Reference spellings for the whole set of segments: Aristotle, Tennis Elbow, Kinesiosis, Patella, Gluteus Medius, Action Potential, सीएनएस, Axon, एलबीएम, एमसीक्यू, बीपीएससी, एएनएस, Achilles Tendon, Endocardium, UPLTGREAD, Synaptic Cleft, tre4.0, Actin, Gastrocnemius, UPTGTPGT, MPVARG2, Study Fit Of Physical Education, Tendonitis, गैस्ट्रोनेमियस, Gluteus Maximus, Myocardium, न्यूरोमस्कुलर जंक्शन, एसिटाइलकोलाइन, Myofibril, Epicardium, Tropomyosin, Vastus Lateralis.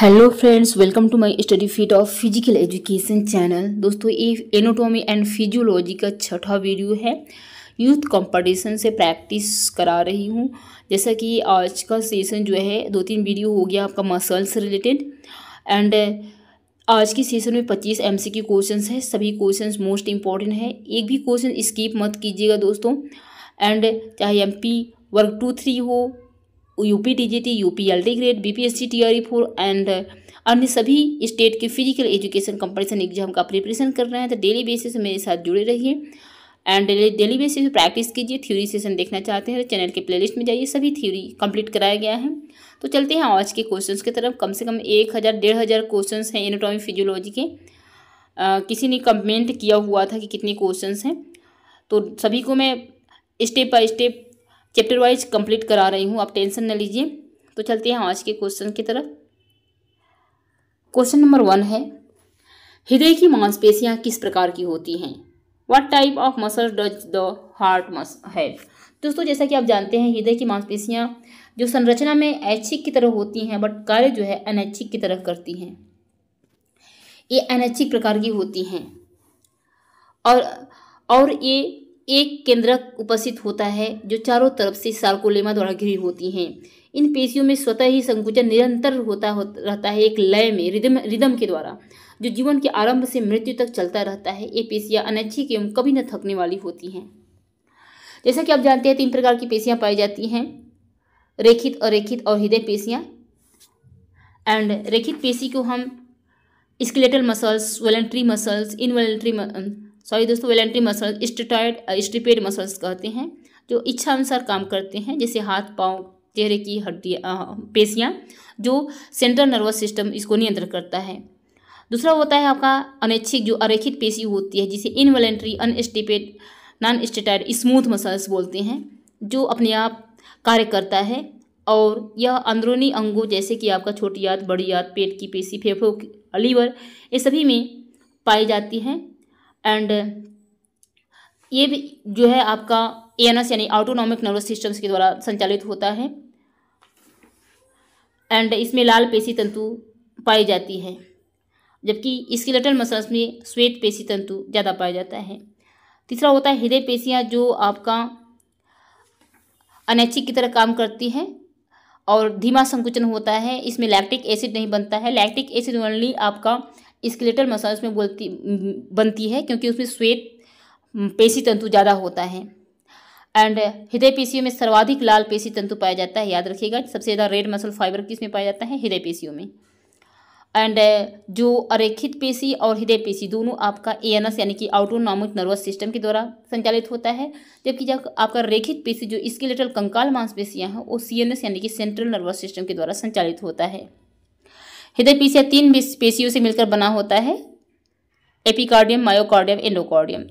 Hello friends, welcome to my study feet of physical education channel. दोस्तों, ये anatomy and physiology का छठा video है। यूथ कंपटीशन से प्रैक्टिस करा रही हूँ। जैसा कि आज का सेशन जो है, 2-3 वीडियो हो गया आपका मसल से रिलेटेड। एंड आज की सेशन में 25 एमसीक्यू क्वेश्चंस है। सभी क्वेश्चंस मोस्ट इम्पॉर्टेंट है, एक भी क्वेश्चन स्किप मत कीजिएगा दोस्तों। एंड चाहे MP वर्ग 2-3 हो, UP DGT, UP LD grade, BPSC TRE 4 and अन्य सभी स्टेट के फिजिकल एजुकेशन कंपटीशन एग्जाम का प्रिपरेशन कर रहे हैं तो डेली बेसिस पे मेरे साथ जुड़े रहिए एंड डेली बेसिस पे प्रैक्टिस कीजिए। थ्योरी सेशन देखना चाहते हैं तो चैनल के प्लेलिस्ट में जाइए, सभी थ्योरी कंप्लीट कराया गया है। तो चलते हैं आज के क्वेश्चंस की तरफ। कम से कम 1000-1500 क्वेश्चंस हैं एनाटॉमी फिजियोलॉजी के। किसी ने कमेंट किया हुआ था कि कितने क्वेश्चंस हैं, तो सभी को मैं step by step chapter wise complete करा रही हूँ, आप टेंशन न लीजिए। तो चलते हैं आज के क्वेश्चन की तरफ। क्वेश्चन नंबर 1 है, हृदय की मांसपेशियाँ किस प्रकार की होती हैं? What type of muscle does the heart muscle have? दोस्तों, जैसा कि आप जानते हैं, हृदय की मांसपेशियाँ जो संरचना में ऐच्छिक की तरह होती हैं बट कार्य जो है अनैच्छिक की तरह करती हैं, ये अनैच्छिक प्रकार की होती हैं। और ये एक केंद्रक उपस्थित होता है जो चारों तरफ से सार्कोलेमा द्वारा घिरी होती हैं। इन पेशियों में स्वतः ही संकुचन निरंतर रहता है, एक लय में रिदम के द्वारा, जो जीवन के आरंभ से मृत्यु तक चलता रहता है। ये पेशियाँ अनैच्छिक एवं कभी न थकने वाली होती हैं। जैसा कि आप जानते हैं, 3 प्रकार की पेशियाँ पाई जाती हैं, रेखित, अरेखित और हृदय पेशियाँ। एंड रेखित पेशी को हम skeletal muscles, voluntary muscles, voluntary muscles, striped muscles कहते हैं, जो इच्छा अनुसार काम करते हैं। जैसे हाथ, पाँव, चेहरे की हड्डियाँ, पेशियाँ जो सेंट्रल नर्वस सिस्टम इसको नियंत्रित करता है। दूसरा होता है आपका अनैच्छिक, जो अरेखित पेशी होती है, जिसे involuntary, unstriped, non striated, smooth muscles बोलते हैं, जो अपने आप कार्य करता है। और यह अंदरूनी अंगों जैसे कि आपका छोटी आंत, बड़ी आंत, पेट की पेशी, फेफड़ों की, लीवर, ये सभी में पाई जाती हैं। एंड ये भी जो है आपका एनस यानी ऑटोनॉमिक नर्वस सिस्टम्स के द्वारा संचालित होता है। एंड इसमें लाल पेशी तंतु पाई जाती है, जबकि स्केलेटल मसल्स में श्वेत पेशी तंतु ज़्यादा पाया जाता है। तीसरा होता है हृदय पेशियाँ, जो आपका अनैच्छिक की तरह काम करती है और धीमा संकुचन होता है। इसमें लैक्टिक एसिड नहीं बनता है। लैक्टिक एसिड ओनली आपका स्केलेटल मसल्स में बनती है, क्योंकि उसमें श्वेत पेशी तंतु ज़्यादा होता है। एंड हृदय पेशियों में सर्वाधिक लाल पेशी तंतु पाया जाता है, याद रखिएगा। सबसे ज़्यादा रेड मसल फाइबर किसमें पाया जाता है? हृदय पेशियों में। एंड जो अरेखित पेशी और हृदय पेशी दोनों आपका एएनएस यानी कि ऑटोनॉमिक नर्वस सिस्टम के द्वारा संचालित होता है, जबकि जब आपका रेखित पेशी जो स्केलेटल कंकाल मांसपेशियाँ हैं, वो सीएनएस यानी कि सेंट्रल नर्वस सिस्टम के द्वारा संचालित होता है। हृदय पेशियाँ 3 पेशियों से मिलकर बना होता है, एपिकार्डियम, मायोकार्डियम, एंडोकार्डियम।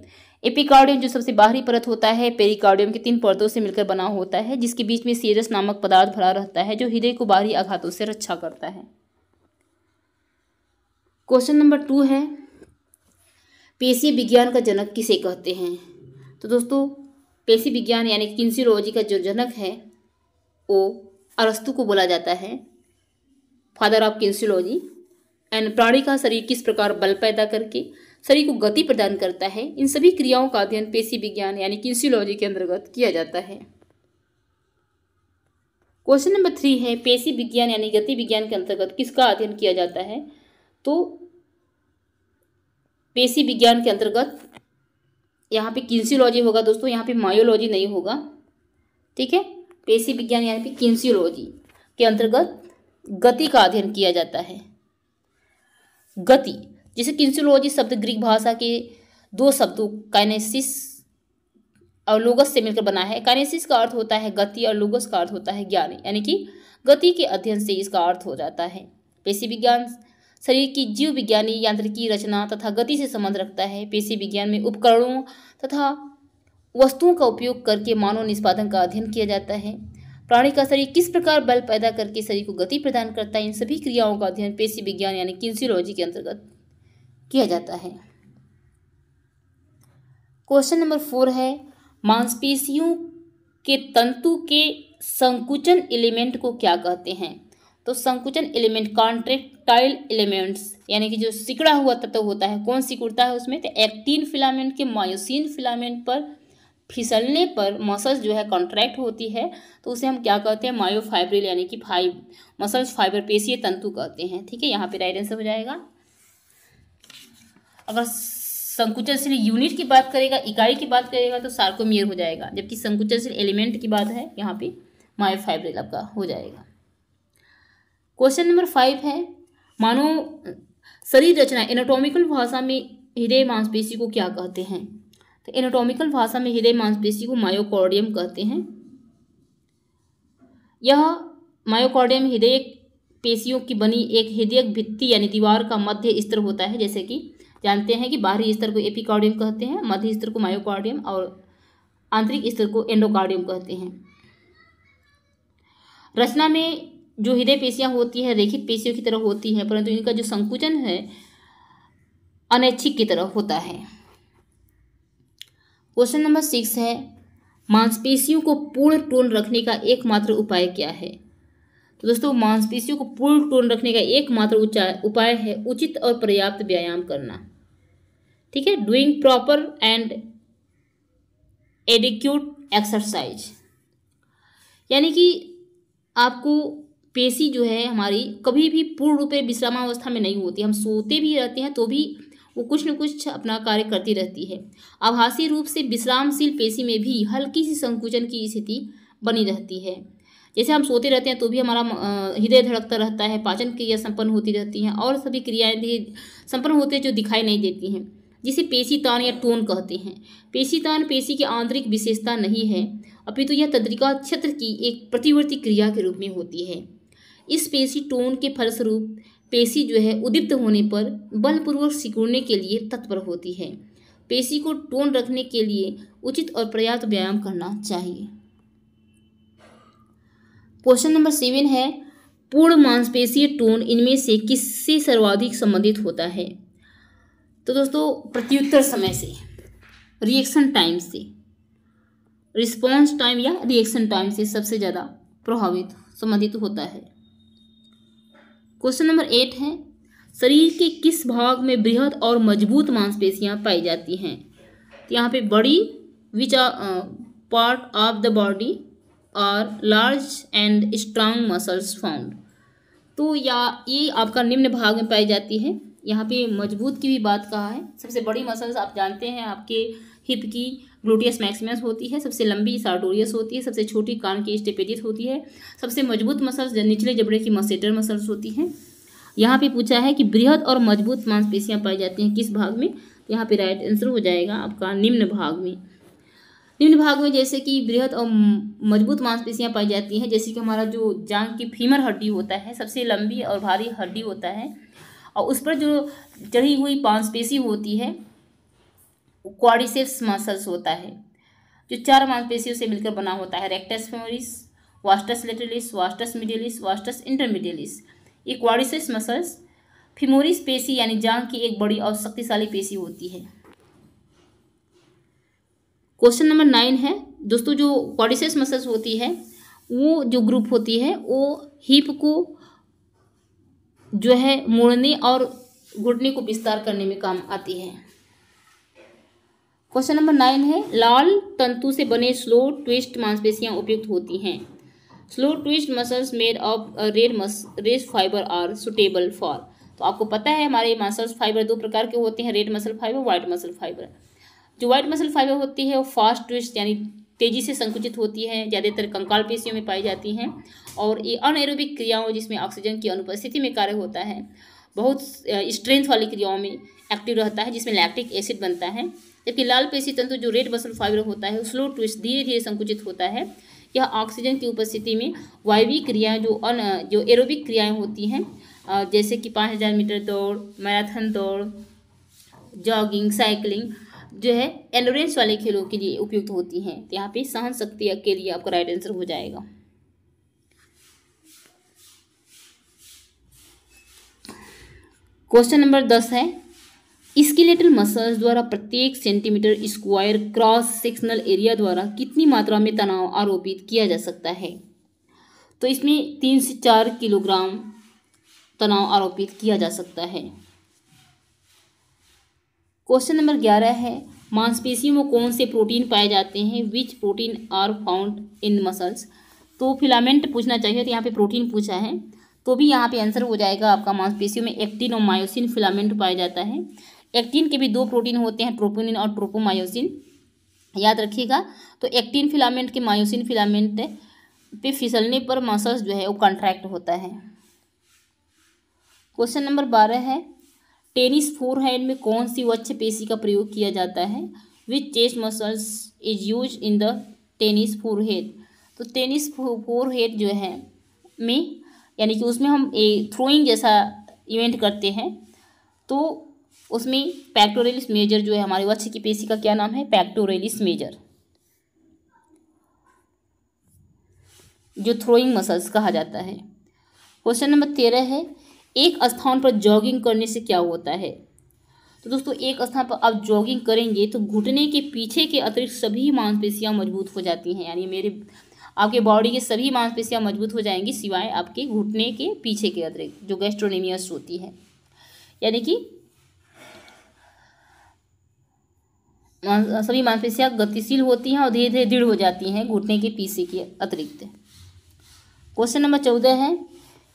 एपिकार्डियम जो सबसे बाहरी परत होता है, पेरिकार्डियम के 3 परतों से मिलकर बना होता है, जिसके बीच में सीरस नामक पदार्थ भरा रहता है, जो हृदय को बाहरी आघातों से रक्षा करता है। क्वेश्चन नंबर 2 है, पेशी विज्ञान का जनक किसे कहते हैं? तो दोस्तों, पेशी विज्ञान यानी किनेसियोलॉजी का जो जनक है वो अरस्तु को बोला जाता है, फादर ऑफ किनेसियोलॉजी। एंड प्राणी का शरीर किस प्रकार बल पैदा करके शरीर को गति प्रदान करता है, इन सभी क्रियाओं का अध्ययन पेशी विज्ञान यानी किनेसियोलॉजी के अंतर्गत किया जाता है। क्वेश्चन नंबर 3 है, पेशी विज्ञान यानी गति विज्ञान के अंतर्गत किसका अध्ययन किया जाता है? तो पेशी विज्ञान के अंतर्गत यहाँ पे किनेसियोलॉजी होगा दोस्तों, यहाँ पे मायोलॉजी नहीं होगा, ठीक है। पेशी विज्ञान यानी कि किनेसियोलॉजी के अंतर्गत गति का अध्ययन किया जाता है। गति, जैसे किनेसियोलॉजी शब्द ग्रीक भाषा के 2 शब्दों काइनेसिस और लोगस से मिलकर बना है। काइनेसिस का अर्थ होता है गति और लोगस का अर्थ होता है ज्ञान, यानी कि गति के अध्ययन से इसका अर्थ हो जाता है। पेशी विज्ञान शरीर की जीव विज्ञानी, यांत्रिकी, रचना तथा गति से संबंध रखता है। पेशी विज्ञान में उपकरणों तथा वस्तुओं का उपयोग करके मानव निष्पादन का अध्ययन किया जाता है। प्राणी का शरीर किस प्रकार बल पैदा करके शरीर को गति प्रदान करता है, इन सभी क्रियाओं का अध्ययन पेशी विज्ञान यानी किनेसियोलॉजी के अंतर्गत किया जाता है। क्वेश्चन नंबर 4 है, मांसपेशियों के तंतु के संकुचन एलिमेंट को क्या कहते हैं? तो संकुचन एलिमेंट कॉन्ट्रेक्टाइल एलिमेंट्स यानी कि जो सिकुड़ा हुआ तत्व होता है, कौन सिकुड़ता है उसमें, तो एक्टिन फिलामेंट के मायोसिन फिलामेंट पर फिसलने पर मसल्स जो है कॉन्ट्रैक्ट होती है, तो उसे हम क्या कहते हैं, मायोफाइब्रिल यानी कि मसल्स फाइबर पेशीय तंतु कहते हैं। ठीक है, यहाँ पे राइट आंसर हो जाएगा। अगर संकुचनशील यूनिट की बात करेगा, इकाई की बात करेगा तो सार्कोमियर हो जाएगा, जबकि संकुचनशील एलिमेंट की बात है यहाँ पे मायोफाइब्रिल आपका हो जाएगा। क्वेश्चन नंबर 5 है, मानो शरीर रचना एनाटॉमिकल भाषा में हृदय मांसपेशी को क्या कहते हैं, तो एनाटॉमिकल भाषा में हृदय मांसपेशी को मायोकार्डियम कहते हैं। यह मायोकार्डियम हृदय पेशियों की बनी एक हृदय भित्ति यानी दीवार का मध्य स्तर होता है। जैसे कि जानते हैं कि बाहरी स्तर को एपिकार्डियम कहते हैं, मध्य स्तर को मायोकार्डियम और आंतरिक स्तर को एंडोकार्डियम कहते हैं। रचना में जो हृदय पेशियाँ होती है रेखित पेशियों की तरह होती है, परंतु इनका जो संकुचन है अनैच्छिक की तरह होता है। क्वेश्चन नंबर 6 है, मांसपेशियों को पूर्ण टोन रखने का एकमात्र उपाय क्या है, तो दोस्तों मांसपेशियों को पूर्ण टोन रखने का एकमात्र उपाय है उचित और पर्याप्त व्यायाम करना। ठीक है, doing proper and adequate exercise, यानी कि आपको पेशी जो है हमारी कभी भी पूर्ण रूप से विश्रामावस्था में नहीं होती, हम सोते भी रहते हैं तो भी वो कुछ न कुछ अपना कार्य करती रहती है। आभासी रूप से विश्रामशील पेशी में भी हल्की सी संकुचन की स्थिति बनी रहती है। जैसे हम सोते रहते हैं तो भी हमारा हृदय धड़कता रहता है, पाचन क्रिया संपन्न होती रहती हैं और सभी क्रियाएँ भी संपन्न होते जो दिखाई नहीं देती हैं, जिसे पेशी तान या टोन कहते हैं। पेशी तान पेशी की आंतरिक विशेषता नहीं है, अपितु यह तंत्रिका क्षेत्र की एक प्रतिवर्ती क्रिया के रूप में होती है। इस पेशी टोन के फलस्वरूप पेशी जो है उद्दीप्त होने पर बलपूर्वक सिकुड़ने के लिए तत्पर होती है। पेशी को टोन रखने के लिए उचित और पर्याप्त व्यायाम करना चाहिए। क्वेश्चन नंबर 7 है, पूर्ण मांसपेशीय टोन इनमें से किससे सर्वाधिक संबंधित होता है, तो दोस्तों प्रत्युत्तर समय से, रिएक्शन टाइम से, रिस्पॉन्स टाइम या रिएक्शन टाइम से सबसे ज़्यादा प्रभावित संबंधित होता है। क्वेश्चन नंबर 8 है, शरीर के किस भाग में बृहद और मजबूत मांसपेशियां पाई जाती हैं, तो यहाँ पे बड़ी which part of the body are large and strong muscles found, तो या ये आपका निम्न भाग में पाई जाती है। यहाँ पे मजबूत की भी बात कहा है, सबसे बड़ी मसल्स आप जानते हैं आपके हिप की ग्लूटियस मैक्सिमस होती है, सबसे लंबी सार्टोरियस होती है, सबसे छोटी कान की स्टेपेडिस होती है, सबसे मजबूत मसल्स निचले जबड़े की मसेटर मसल्स होती हैं। यहाँ पे पूछा है कि बृहद और मजबूत मांसपेशियाँ पाई जाती हैं किस भाग में, यहाँ पे राइट आंसर हो जाएगा आपका निम्न भाग में। निम्न भाग में जैसे कि बृहद और मजबूत मांसपेशियाँ पाई जाती हैं, जैसे कि हमारा जो जांघ की फीमर हड्डी होता है सबसे लंबी और भारी हड्डी होता है, और उस पर जो चढ़ी हुई मांसपेशी होती है क्वाड्रिसेप्स मसल्स होता है, जो 4 मांसपेशियों से मिलकर बना होता है, rectus femoris, vastus lateralis, vastus medialis, vastus intermedialis. ये क्वाड्रिसेप्स मसल्स फेमोरिस पेशी यानी जांघ की एक बड़ी और शक्तिशाली पेशी होती है। क्वेश्चन नंबर 9 है, दोस्तों जो क्वाड्रिसेप्स मसल्स होती है वो जो ग्रुप होती है वो हिप को जो है मोड़ने और घुटने को विस्तार करने में काम आती है। क्वेश्चन नंबर 9 है, लाल तंतु से बने स्लो ट्विस्ट मांसपेशियां उपयुक्त होती हैं। Slow twist muscles made of red fibre are suitable for, तो आपको पता है हमारे मसल्स फाइबर 2 प्रकार के होते हैं, red muscle fibre, white muscle fibre. जो वाइट मसल फाइबर होती है वो फास्ट ट्विस्ट यानी तेजी से संकुचित होती है, ज़्यादातर कंकाल पेशियों में पाई जाती हैं और ये अनएरोबिक क्रियाओं जिसमें ऑक्सीजन की अनुपस्थिति में कार्य होता है, बहुत स्ट्रेंथ वाली क्रियाओं में एक्टिव रहता है जिसमें लैक्टिक एसिड बनता है। जबकि लाल पेशी तंतु जो रेड मसल फाइबर होता है स्लो ट्विस्ट धीरे धीरे संकुचित होता है, यह ऑक्सीजन की उपस्थिति में वायवीय क्रियाएं जो एरोबिक क्रियाएं होती हैं, जैसे कि 5000 मीटर दौड़, मैराथन दौड़, जॉगिंग, साइकिलिंग जो है एंडोरेंस वाले खेलों के लिए उपयुक्त होती हैं। तो यहाँ पे सहन शक्ति के लिए आपका राइट आंसर हो जाएगा। क्वेश्चन नंबर 10 है, स्केलेटल मसल्स द्वारा प्रत्येक centimetre square cross sectional area द्वारा कितनी मात्रा में तनाव आरोपित किया जा सकता है, तो इसमें 3 से 4 किलोग्राम तनाव आरोपित किया जा सकता है। क्वेश्चन नंबर 11 है, मांसपेशियों में कौन से प्रोटीन पाए जाते हैं, which protein are found in muscles. तो फिलामेंट पूछना चाहिए तो यहाँ पे प्रोटीन पूछा है तो भी यहाँ पे आंसर हो जाएगा आपका मांसपेशियों में एक्टिन और मायोसिन फिलामेंट पाया जाता है। एक्टिन के भी 2 प्रोटीन होते हैं, ट्रोपोनिन और ट्रोपोमायोसिन, याद रखिएगा। तो एक्टिन फिलामेंट के मायोसिन फिलामेंट पे फिसलने पर मसल्स जो है वो कॉन्ट्रैक्ट होता है। क्वेश्चन नंबर 12 है, टेनिस फोरहैंड में कौन सी वक्ष पेशी का प्रयोग किया जाता है, which chest muscles is use in the tennis forehead. तो टेनिस फोरहेड जो है में यानी कि उसमें हम थ्रोइंग जैसा इवेंट करते हैं तो उसमें पेक्टोरेलिस मेजर जो है, हमारे वक्ष की पेशी का क्या नाम है, पेक्टोरेलिस मेजर, जो थ्रोइंग मसल्स कहा जाता है। क्वेश्चन नंबर 13 है, एक स्थान पर जॉगिंग करने से क्या होता है। तो दोस्तों एक स्थान पर आप जॉगिंग करेंगे तो घुटने के पीछे के अतिरिक्त सभी मांसपेशियां मजबूत हो जाती हैं, यानी मेरे आपके बॉडी के सभी मांसपेशियां मजबूत हो जाएंगी सिवाय आपके घुटने के पीछे के अतिरिक्त जो गैस्ट्रोनेमियस होती है, यानी कि सभी मांसपेशियां गतिशील होती हैं और धीरे धीरे दृढ़ हो जाती हैं घुटने के पीछे के अतिरिक्त। क्वेश्चन नंबर 14 है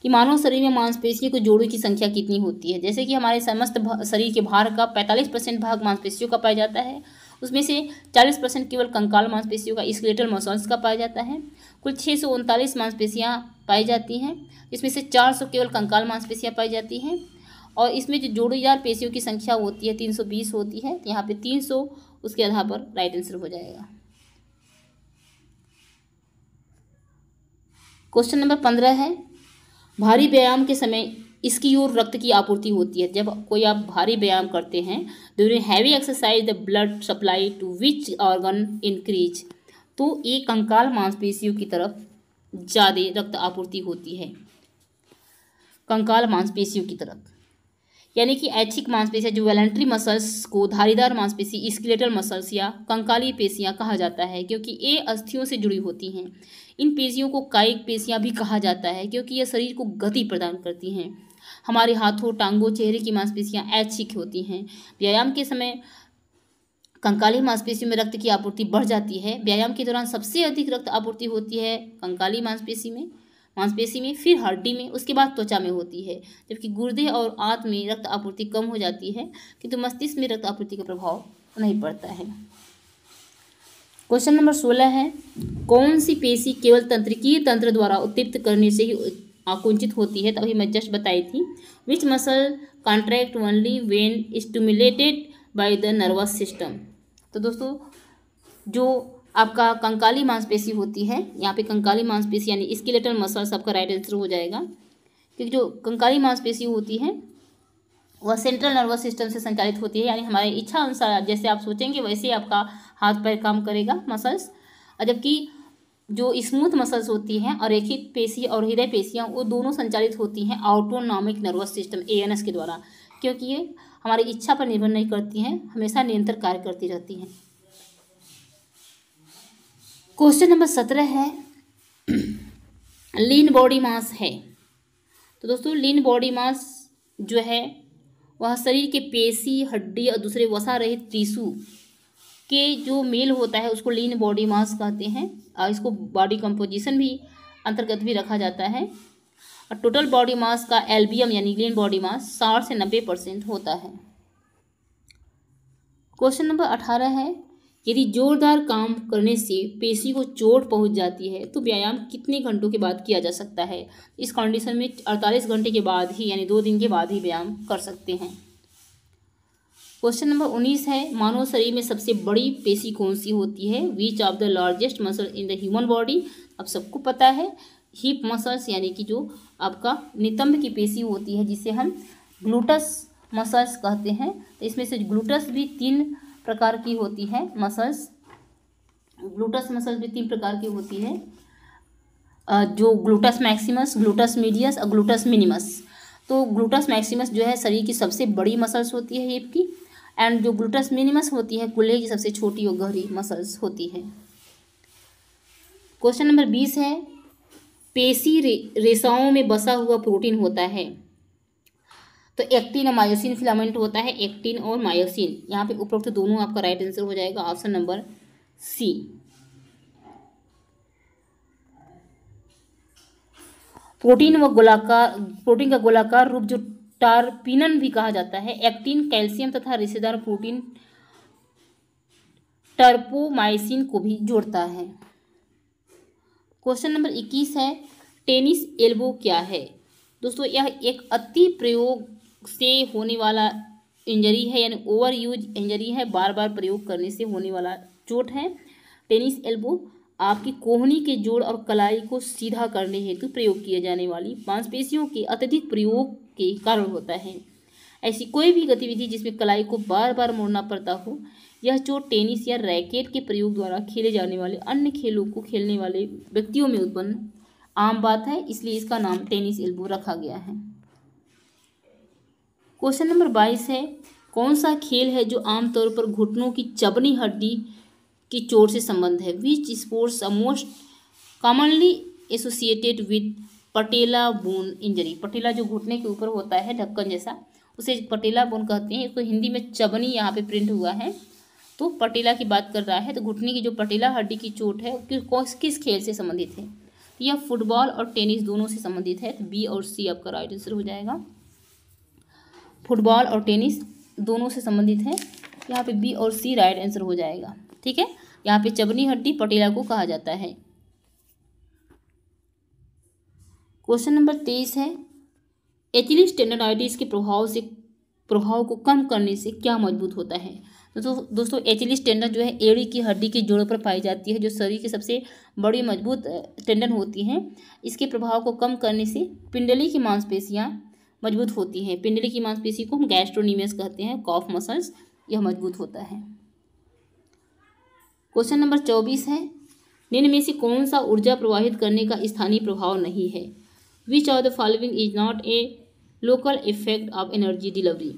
कि मानव शरीर में मांसपेशियों के जोड़ों की संख्या कितनी होती है। जैसे कि हमारे समस्त शरीर के भार का 45% भाग मांसपेशियों का पाया जाता है, उसमें से 40% केवल कंकाल मांसपेशियों का स्केलेटल मसल्स का पाया जाता है। कुल 639 मांसपेशियाँ पाई जाती हैं, इसमें से 400 केवल कंकाल मांसपेशियाँ पाई जाती हैं और इसमें जो जोड़ीदार पेशियों की संख्या होती है 320 होती है, तो यहाँ पे 300 उसके आधार पर राइट आंसर हो जाएगा। क्वेश्चन नंबर 15 है, भारी व्यायाम के समय इसकी ओर रक्त की आपूर्ति होती है। जब कोई आप भारी व्यायाम करते हैं during heavy exercise the blood supply to which organ increase. तो ये कंकाल मांसपेशियों की तरफ ज़्यादा रक्त आपूर्ति होती है, कंकाल मांसपेशियों की तरफ, यानी कि ऐच्छिक मांसपेशियां जो वॉलेंट्री मसल्स को धारीदार मांसपेशी स्केलेटल मसल्स या कंकाली पेशियां कहा जाता है क्योंकि ये अस्थियों से जुड़ी होती हैं। इन पेशियों को कायिक पेशियां भी कहा जाता है क्योंकि ये शरीर को गति प्रदान करती हैं। हमारे हाथों टांगों चेहरे की मांसपेशियां ऐच्छिक होती हैं। व्यायाम के समय कंकाली मांसपेशी में रक्त की आपूर्ति बढ़ जाती है। व्यायाम के दौरान सबसे अधिक रक्त आपूर्ति होती है कंकाली मांसपेशी में फिर हड्डी में, उसके बाद त्वचा में होती है, जबकि गुर्दे और आंत में रक्त आपूर्ति कम हो जाती है किंतु मस्तिष्क में रक्त आपूर्ति का प्रभाव नहीं पड़ता है। क्वेश्चन नंबर 16 है, कौन सी पेशी केवल तंत्रिकीय तंत्र द्वारा उत्तेजित करने से ही आकुंचित होती है। तभी मैं जस्ट बताई थी, which muscle contract only when stimulated by the nervous system. तो दोस्तों जो आपका कंकाली मांसपेशी होती है, यहाँ पे कंकाली मांसपेशी यानी स्केलेटल मसल्स आपका राइट आंसर हो जाएगा, क्योंकि जो कंकाली मांसपेशी होती है वह सेंट्रल नर्वस सिस्टम से संचालित होती है, यानी हमारे इच्छा अनुसार जैसे आप सोचेंगे वैसे आपका हाथ पैर काम करेगा मसल्स, और जबकि जो स्मूथ मसल्स होती हैं अरेखित पेशी और हृदय पेशियाँ वो दोनों संचालित होती हैं ऑटोनॉमिक नर्वस सिस्टम ANS के द्वारा, क्योंकि ये हमारी इच्छा पर निर्भर नहीं करती हैं, हमेशा निरंतर कार्य करती रहती हैं। क्वेश्चन नंबर 17 है, लीन बॉडी मास है। तो दोस्तों लीन बॉडी मास जो है वह शरीर के पेशी हड्डी और दूसरे वसा रहित टिश्यू के जो मेल होता है उसको लीन बॉडी मास कहते हैं और इसको बॉडी कंपोजिशन भी अंतर्गत भी रखा जाता है। और टोटल बॉडी मास का LBM यानी लीन बॉडी मास 60 से 90% होता है। क्वेश्चन नंबर 18 है, यदि जोरदार काम करने से पेशी को चोट पहुंच जाती है तो व्यायाम कितने घंटों के बाद किया जा सकता है। इस कंडीशन में 48 घंटे के बाद ही यानी 2 दिन के बाद ही व्यायाम कर सकते हैं। क्वेश्चन नंबर 19 है, मानव शरीर में सबसे बड़ी पेशी कौन सी होती है, which of the largest muscle in the human body. अब सबको पता है हिप मसल्स यानी कि जो आपका नितंब की पेशी होती है जिसे हम ग्लूटस मसल्स कहते हैं, तो इसमें से ग्लूटस भी 3 प्रकार की होती है मसल्स, ग्लूटस मसल्स भी 3 प्रकार की होती है, जो ग्लूटस मैक्सिमस, ग्लूटस मीडियस और ग्लूटस मिनिमस। तो ग्लूटस मैक्सिमस जो है शरीर की सबसे बड़ी मसल्स होती है हिप की, एंड जो ग्लूटस मिनिमस होती है कूल्हे की सबसे छोटी और गहरी मसल्स होती है। क्वेश्चन नंबर 20 है, पेशी रेशाओं में बसा हुआ प्रोटीन होता है। तो एक्टिन और मायोसिन फिलामेंट होता है, एक्टिन और मायोसिन, यहाँ पे उपरोक्त दोनों आपका राइट आंसर हो जाएगा ऑप्शन नंबर सी। प्रोटीन का गोलाकार रूप जो टारपिनन भी कहा जाता है, एक्टिन कैल्शियम तथा रेशेदार प्रोटीन टर्पोमाइसिन को भी जोड़ता है। क्वेश्चन नंबर 21 है टेनिस एल्बो क्या है। दोस्तों यह एक अति प्रयोग से होने वाला इंजरी है, यानी ओवर यूज इंजरी है, बार बार प्रयोग करने से होने वाला चोट है। टेनिस एल्बो आपकी कोहनी के जोड़ और कलाई को सीधा करने हेतु प्रयोग किए जाने वाली मांसपेशियों के अत्यधिक प्रयोग के कारण होता है। ऐसी कोई भी गतिविधि जिसमें कलाई को बार बार मोड़ना पड़ता हो, यह चोट टेनिस या रैकेट के प्रयोग द्वारा खेले जाने वाले अन्य खेलों को खेलने वाले व्यक्तियों में उत्पन्न आम बात है, इसलिए इसका नाम टेनिस एल्बो रखा गया है। क्वेश्चन नंबर 22 है कौन सा खेल है जो आमतौर पर घुटनों की चबनी हड्डी की चोट से संबंध है। Which sports are most commonly associated with patella bone injury. Patella जो घुटने के ऊपर होता है ढक्कन जैसा, उसे पटेला बोन कहते हैं। इसको हिंदी में चबनी यहाँ पे प्रिंट हुआ है, तो पटेला की बात कर रहा है। तो घुटने की जो पटेला हड्डी की चोट है किस खेल से संबंधित है, यह फुटबॉल और टेनिस दोनों से संबंधित है। तो बी और सी आपका राइट आंसर हो जाएगा, फुटबॉल और टेनिस दोनों से संबंधित है। यहाँ पे बी और सी राइट आंसर हो जाएगा, ठीक है। यहाँ पे चबनी हड्डी पटेला को कहा जाता है। क्वेश्चन नंबर 23 है एचिलिस टेंडोनाइटिस के प्रभाव को कम करने से क्या मजबूत होता है। तो दोस्तों एचिलिस टेंडन जो है एड़ी की हड्डी के जोड़ों पर पाई जाती है, जो शरीर की सबसे बड़ी मजबूत टेंडन होती है। इसके प्रभाव को कम करने से पिंडली की मांसपेशियाँ मजबूत होती हैं। पिंडली की मांसपेशी को हम गैस्ट्रोनिमियस कहते हैं। कॉफ मसल्स यह मजबूत होता है। क्वेश्चन नंबर 24 है निम्न में से कौन सा ऊर्जा प्रवाहित करने का स्थानीय प्रभाव नहीं है। Which of the following is not a local effect of energy delivery.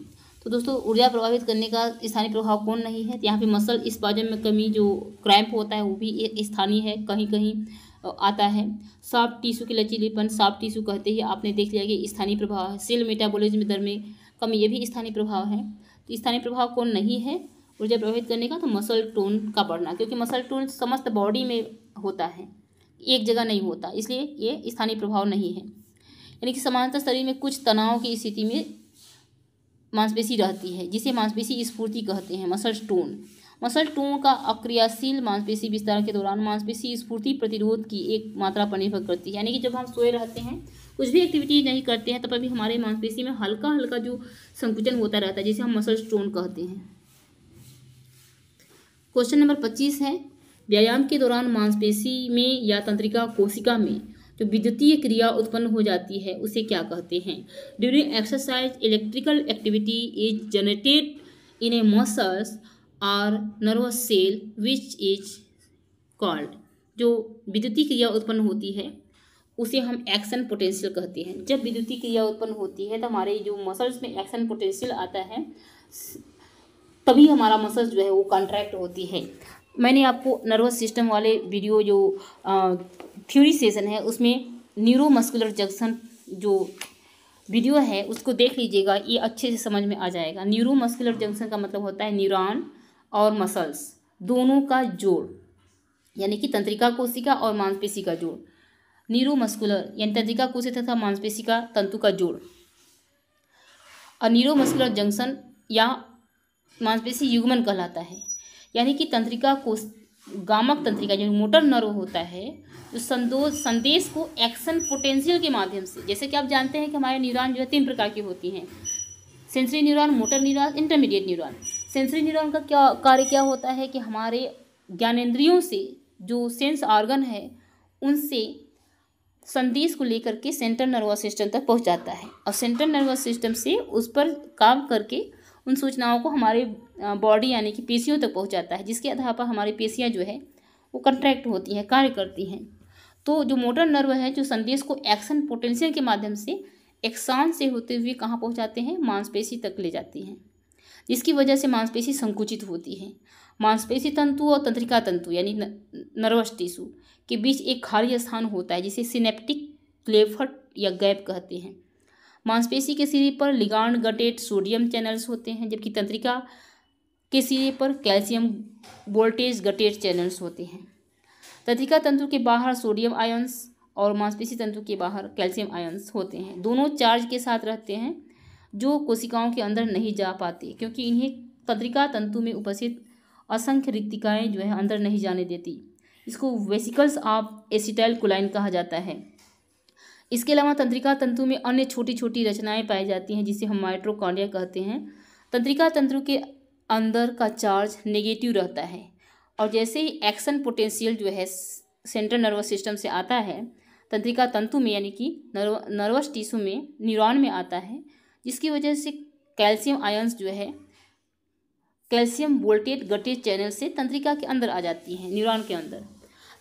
तो दोस्तों ऊर्जा प्रभावित करने का स्थानीय प्रभाव कौन नहीं है। तो यहाँ पे मसल स्पाज़म में कमी, जो क्रैम्प होता है वो भी स्थानीय है, कहीं कहीं आता है। सॉफ्ट टिश्यू के लचीलेपन, सॉफ्ट टिश्यू कहते ही आपने देख लिया कि स्थानीय प्रभाव है। सेल मेटाबॉलिज्म दर में कमी, ये भी स्थानीय प्रभाव है। तो स्थानीय प्रभाव कौन नहीं है ऊर्जा प्रभावित करने का, तो मसल टोन का बढ़ना, क्योंकि मसल टोन समस्त बॉडी में होता है, एक जगह नहीं होता, इसलिए ये स्थानीय प्रभाव नहीं है। यानी कि सामान्यतः शरीर में कुछ तनाव की स्थिति में मांसपेशी रहती है, जिसे मांसपेशी स्फूर्ति कहते हैं। मसल टोन, मसल टोन का अक्रियाशील मांसपेशी विस्तार के दौरान मांसपेशी स्फूर्ति प्रतिरोध की एक मात्रा पर निर्भर करती है। यानी कि जब हम सोए रहते हैं, कुछ भी एक्टिविटी नहीं करते हैं, तब भी हमारे मांसपेशी में हल्का हल्का जो संकुचन होता रहता है, जिसे हम मसल टोन कहते हैं। क्वेश्चन नंबर 25 है व्यायाम के दौरान मांसपेशी में या तंत्रिका कोशिका में जो विद्युतीय क्रिया उत्पन्न हो जाती है उसे क्या कहते हैं। During exercise electrical activity is generated in a muscles और nervous cell which is called. जो विद्युतीय क्रिया उत्पन्न होती है उसे हम एक्शन पोटेंशियल कहते हैं। जब विद्युतीय क्रिया उत्पन्न होती है तो हमारे जो मसल्स में एक्शन पोटेंशियल आता है, तभी हमारा मसल्स जो है वो कॉन्ट्रैक्ट होती है। मैंने आपको नर्वस सिस्टम वाले वीडियो जो थ्योरी सेशन है उसमें न्यूरोमस्कुलर जंक्शन जो वीडियो है उसको देख लीजिएगा, ये अच्छे से समझ में आ जाएगा। न्यूरोमस्कुलर जंक्शन का मतलब होता है न्यूरॉन और मसल्स दोनों का जोड़, यानी कि तंत्रिका कोशिका और मांसपेशी का जोड़। न्यूरोमस्कुलर यानी तंत्रिका कोशिका तथा मांसपेशी का तंतु का जोड़, और न्यूरोमस्कुलर जंक्शन या मांसपेशी युग्मन कहलाता है। यानी कि तंत्रिका को गामक तंत्रिका जो मोटर नर्व होता है, जो संदेश को एक्शन पोटेंशियल के माध्यम से, जैसे कि आप जानते हैं कि हमारे न्यूरॉन जो है 3 प्रकार की होती हैं, sensory neuron, motor neuron, intermediate neuron. Sensory neuron का क्या कार्य क्या होता है कि हमारे ज्ञानेंद्रियों से जो सेंस ऑर्गन है उनसे संदेश को लेकर के सेंट्रल नर्वस सिस्टम तक पहुँचाता है, और सेंट्रल नर्वस सिस्टम से उस पर काम करके उन सूचनाओं को हमारे बॉडी यानी कि पेशियों तक पहुंचाता है, जिसके आधार पर हमारी पेशियां जो है वो कंट्रैक्ट होती हैं, कार्य करती हैं। तो जो मोटर नर्व है जो संदेश को एक्शन पोटेंशियल के माध्यम से एक्सॉन से होते हुए कहाँ पहुंचाते हैं, मांसपेशी तक ले जाती हैं। जिसकी वजह से मांसपेशी संकुचित होती है। मांसपेशी तंतु और तंत्रिका तंतु यानी नर्वस टिश्यू के बीच एक खाली स्थान होता है जिसे सिनेप्टिक क्लेफ्ट या गैप कहते हैं। मांसपेशी के सिरे पर लिगांड गटेड सोडियम चैनल्स होते हैं, जबकि तंत्रिका के सिरे पर कैल्शियम वोल्टेज गटेड चैनल्स होते हैं। तंत्रिका तंतु के बाहर सोडियम आयंस और मांसपेशी तंतु के बाहर कैल्शियम आयंस होते हैं। दोनों चार्ज के साथ रहते हैं जो कोशिकाओं के अंदर नहीं जा पाते, क्योंकि इन्हें तंत्रिका तंतु में उपस्थित असंख्य रिक्तिकाएँ जो है अंदर नहीं जाने देती। इसको वेसिकल्स ऑफ एसिटाइलकोलाइन कहा जाता है। इसके अलावा तंत्रिका तंतु में अन्य छोटी छोटी रचनाएं पाई जाती हैं जिसे हम माइटोकॉन्ड्रिया कहते हैं। तंत्रिका तंतु के अंदर का चार्ज नेगेटिव रहता है और जैसे ही एक्शन पोटेंशियल जो है सेंट्रल नर्वस सिस्टम से आता है तंत्रिका तंतु में यानी कि नर्वस टिश्यू में न्यूरॉन में आता है, जिसकी वजह से कैल्शियम आयंस जो है कैल्शियम वोल्टेज गटेज चैनल से तंत्रिका के अंदर आ जाती हैं, न्यूरॉन के अंदर,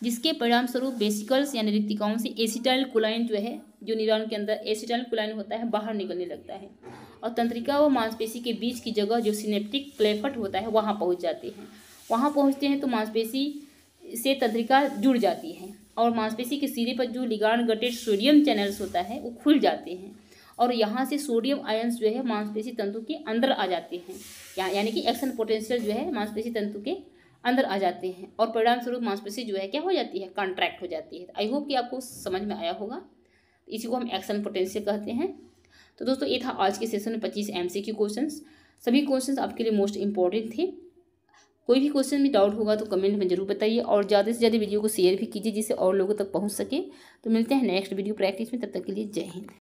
जिसके परिणाम स्वरूप वेसिकल्स यानी रिक्तिकाओं से एसिटाइलकोलाइन जो है जो न्यूरॉन के अंदर एसिटाइलकोलाइन होता है बाहर निकलने लगता है और तंत्रिका व मांसपेशी के बीच की जगह जो सिनेप्टिक क्लेफ्ट होता है वहाँ पहुँच जाते हैं। वहाँ पहुँचते हैं तो मांसपेशी से तंत्रिका जुड़ जाती है और मांसपेशी के सिरे पर जो लिगांड गटेड सोडियम चैनल्स होता है वो खुल जाते हैं और यहाँ से सोडियम आयंस जो है मांसपेशी तंतु के अंदर आ जाते हैं, यानी कि एक्शन पोटेंशियल जो है मांसपेशी तंतु के अंदर आ जाते हैं और परिणाम स्वरूप मांसपेशी जो है क्या हो जाती है, कॉन्ट्रैक्ट हो जाती है। आई होप कि आपको समझ में आया होगा। इसी को हम एक्शन पोटेंशियल कहते हैं। तो दोस्तों ये था आज के सेशन में 25 एमसीक्यू क्वेश्चंस। सभी क्वेश्चंस आपके लिए मोस्ट इंपॉर्टेंट थे। कोई भी क्वेश्चन में डाउट होगा तो कमेंट में जरूर बताइए और ज़्यादा से ज़्यादा वीडियो को शेयर भी कीजिए जिससे और लोगों तक पहुँच सके। तो मिलते हैं नेक्स्ट वीडियो प्रैक्टिस में, तब तक के लिए जय हिंद।